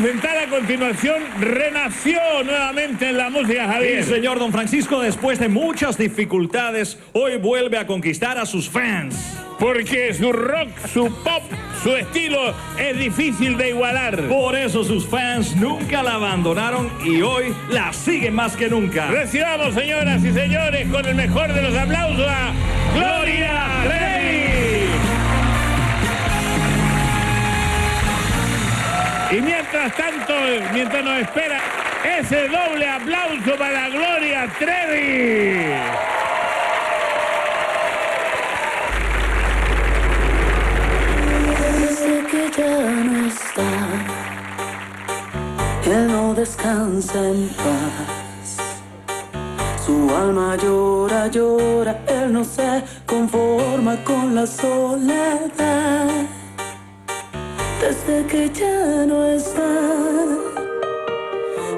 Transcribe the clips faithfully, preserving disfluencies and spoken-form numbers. presentar a continuación renació nuevamente en la música, Javier. Sí, señor. Don Francisco, después de muchas dificultades, hoy vuelve a conquistar a sus fans. Porque su rock, su pop, su estilo es difícil de igualar. Por eso sus fans nunca la abandonaron y hoy la siguen más que nunca. Recibamos, señoras y señores, con el mejor de los aplausos a Gloria Trevi. Y mientras tanto, mientras nos espera ese doble aplauso para Gloria Trevi. Desde que ya no está, que no descansa en paz. Su alma llora, llora, él no se conforma con la soledad. Desde que ya no está,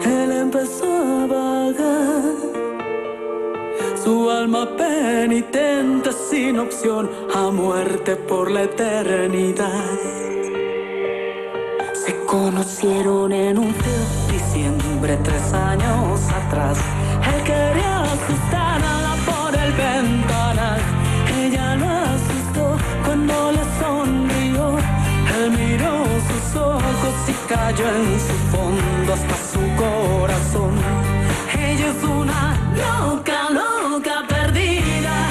él empezó a vagar, su alma penitente sin opción a muerte por la eternidad. Se conocieron en un frío diciembre tres años atrás. Él quería asustarla por el ventanal. Ella lo asustó cuando le sonrió. Él miró sus ojos y cayó en su fondo hasta su corazón. Ella es una loca, loca perdida.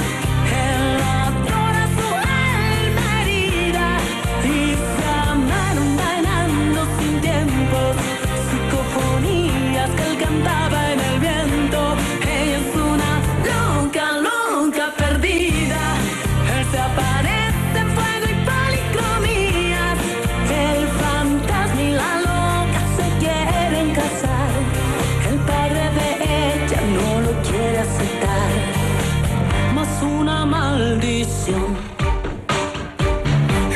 Él adora su alma herida y se amaron bailando sin tiempo, psicofonías que él cantaba en el viento. Ella es una loca, loca perdida. Él se aparece en fuego y policromías. El fantasma y la loca se quieren casar. Una maldición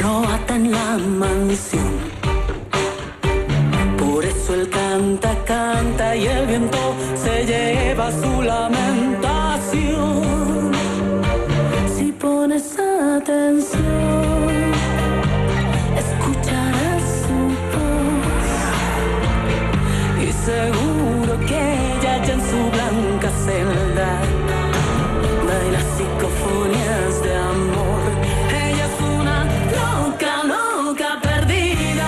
lo ata en la mansión. Por eso él canta, canta y el viento se lleva su lamentación. Si pones atención, escucharás su voz y seguro que ella allá en su blanca celda baila psicofonías de amor. Ella es una loca, loca perdida.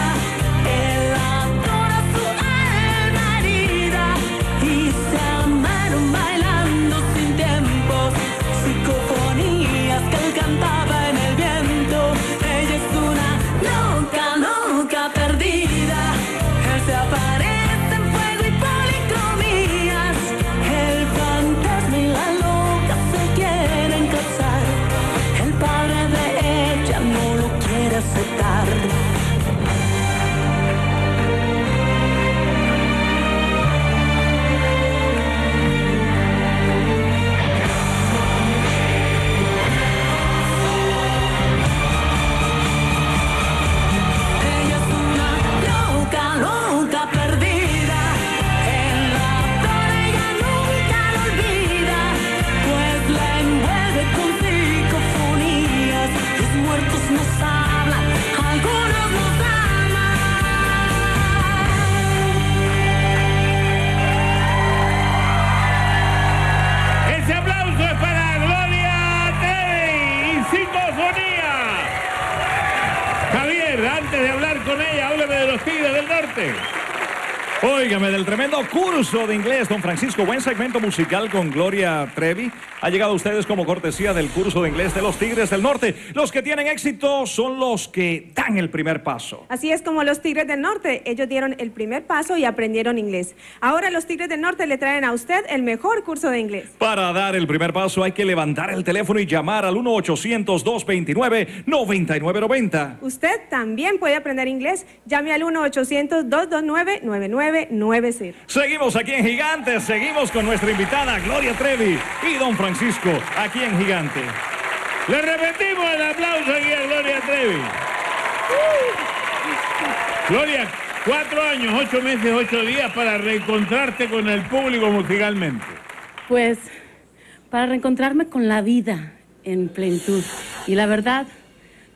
Él adora su alma herida y se amaron bailando sin tiempo, psicofonías que él cantaba en el viento. Ella es una loca, loca perdida. Él se aparece en fuego y policromías. El fantasma y la loca se quieren casar. El padre de ella no lo quiere aceptar. Ella es una loca, loca perdida. Él la adora, ella nunca la olvida, pues la envuelve con psicofonías. Los muertos nos hablan, algunos nos aman. Ese aplauso es para Gloria Trevi y psicofonía. Javier, antes de hablar con ella, háblame de los Tigres del Norte. Óigame, del tremendo curso de inglés, don Francisco. Buen segmento musical con Gloria Trevi. Ha llegado a ustedes como cortesía del curso de inglés de los Tigres del Norte. Los que tienen éxito son los que dan el primer paso. Así es como los Tigres del Norte. Ellos dieron el primer paso y aprendieron inglés. Ahora los Tigres del Norte le traen a usted el mejor curso de inglés. Para dar el primer paso hay que levantar el teléfono y llamar al uno ochocientos, dos veintinueve, noventa y nueve noventa. Usted también puede aprender inglés. Llame al uno ochocientos, dos dos nueve, nueve nueve nueve cero. Seguimos aquí en Gigantes, seguimos con nuestra invitada Gloria Trevi y don Francisco aquí en Gigante. Le repetimos el aplauso aquí a Gloria Trevi. Gloria, cuatro años, ocho meses, ocho días para reencontrarte con el público musicalmente. Pues para reencontrarme con la vida en plenitud. Y la verdad,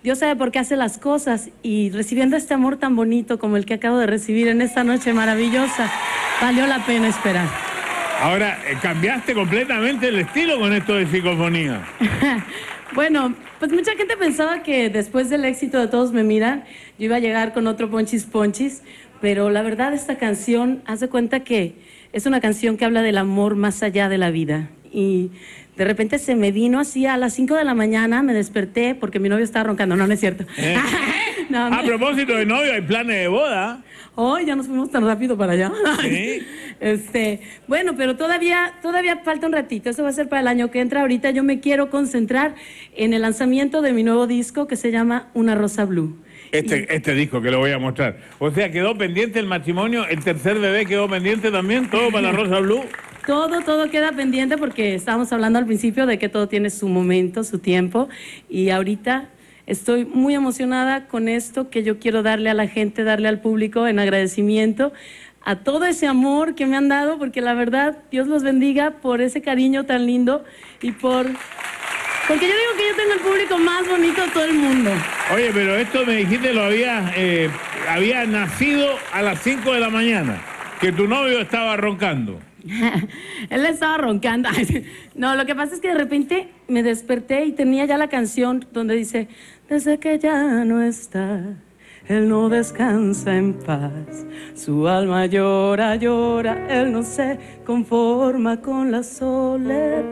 Dios sabe por qué hace las cosas, y recibiendo este amor tan bonito como el que acabo de recibir en esta noche maravillosa, valió la pena esperar. Ahora, eh, cambiaste completamente el estilo con esto de psicofonía. Bueno, pues mucha gente pensaba que después del éxito de Todos me miran, yo iba a llegar con otro Ponchis Ponchis, pero la verdad esta canción, haz de cuenta que es una canción que habla del amor más allá de la vida. Y de repente se me vino así a las cinco de la mañana, me desperté porque mi novio estaba roncando. No, no es cierto. ¿Eh? No, a me... propósito de novio, ¿hay planes de boda? Hoy oh, ya nos fuimos tan rápido para allá. ¿Sí? Este, bueno, pero todavía, todavía falta un ratito. Eso va a ser para el año que entra. Ahorita yo me quiero concentrar en el lanzamiento de mi nuevo disco que se llama Una Rosa Blue. Este, y... este disco que lo voy a mostrar. O sea, quedó pendiente el matrimonio, el tercer bebé quedó pendiente también, todo para La Rosa Blue. Todo, todo queda pendiente porque estábamos hablando al principio de que todo tiene su momento, su tiempo, y ahorita estoy muy emocionada con esto que yo quiero darle a la gente, darle al público en agradecimiento a todo ese amor que me han dado, porque la verdad, Dios los bendiga por ese cariño tan lindo y por... Porque yo digo que yo tengo el público más bonito de todo el mundo. Oye, pero esto me dijiste, lo había, eh, había nacido a las cinco de la mañana, que tu novio estaba roncando. Él estaba roncando. No, lo que pasa es que de repente me desperté y tenía ya la canción donde dice: desde que ya no está, él no descansa en paz, su alma llora, llora, él no se conforma con la soledad.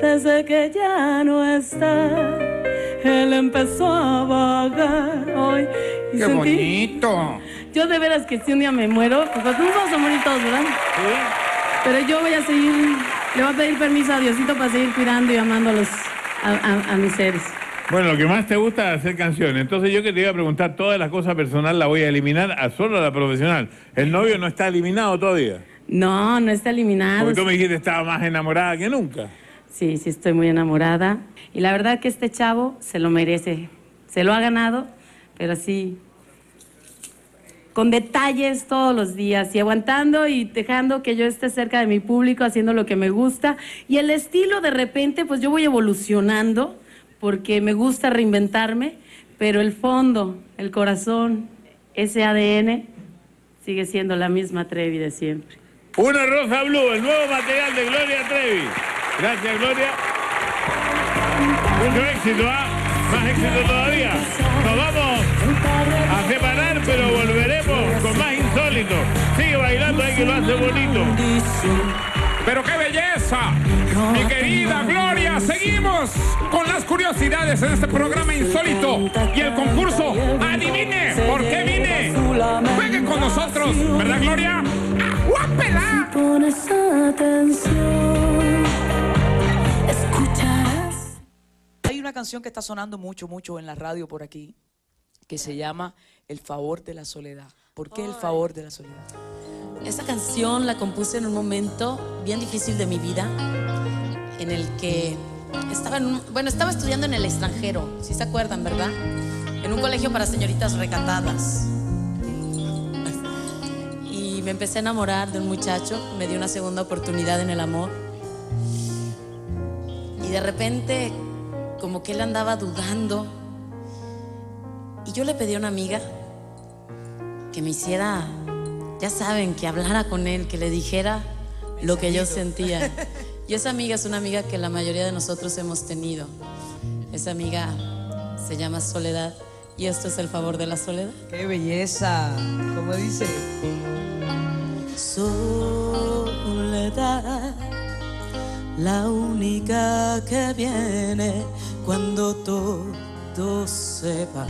Desde que ya no está, él empezó a vagar hoy. Y ¡qué sentí... bonito! Yo de veras que si un día me muero, pues nosotros vamos a morir todos, ¿verdad? Sí. Pero yo voy a seguir, le voy a pedir permiso a Diosito para seguir cuidando y amando a, los, a, a, a mis seres. Bueno, lo que más te gusta es hacer canciones. Entonces yo que te iba a preguntar, todas las cosas personales las voy a eliminar a solo la profesional. El novio no está eliminado todavía. No, no está eliminado. Porque tú me dijiste que estaba más enamorada que nunca. Sí, sí estoy muy enamorada. Y la verdad que este chavo se lo merece. Se lo ha ganado, pero sí... con detalles todos los días y aguantando y dejando que yo esté cerca de mi público, haciendo lo que me gusta. Y el estilo de repente, pues yo voy evolucionando porque me gusta reinventarme, pero el fondo, el corazón, ese A D N sigue siendo la misma Trevi de siempre. Una Rosa Blue, el nuevo material de Gloria Trevi. Gracias, Gloria. Mucho éxito, ¿ah? ¿eh? Más éxito todavía. Nos vamos a separar, pero volveremos con más insólito. Sigue bailando ahí que lo hace bonito. Pero qué belleza, mi querida Gloria. Seguimos con las curiosidades en este programa insólito y el concurso Adivine por qué vine. Jueguen con nosotros, ¿verdad, Gloria? ¡Aguápela! Pones atención, escucharás. Hay una canción que está sonando mucho, mucho en la radio por aquí, que se llama El Favor de la Soledad. ¿Por qué El Favor de la Soledad? Esa canción la compuse en un momento bien difícil de mi vida, en el que estaba, en un, bueno, estaba estudiando en el extranjero, ¿sí se acuerdan, verdad? En un colegio para señoritas recatadas. Y me empecé a enamorar de un muchacho, me dio una segunda oportunidad en el amor. Y de repente, como que él andaba dudando, y yo le pedí a una amiga que me hiciera, ya saben, que hablara con él, que le dijera lo que yo sentía. Y esa amiga es una amiga que la mayoría de nosotros hemos tenido. Esa amiga se llama Soledad, y esto es El Favor de la Soledad. ¡Qué belleza! ¿Cómo dice? Soledad, la única que viene cuando todo se va.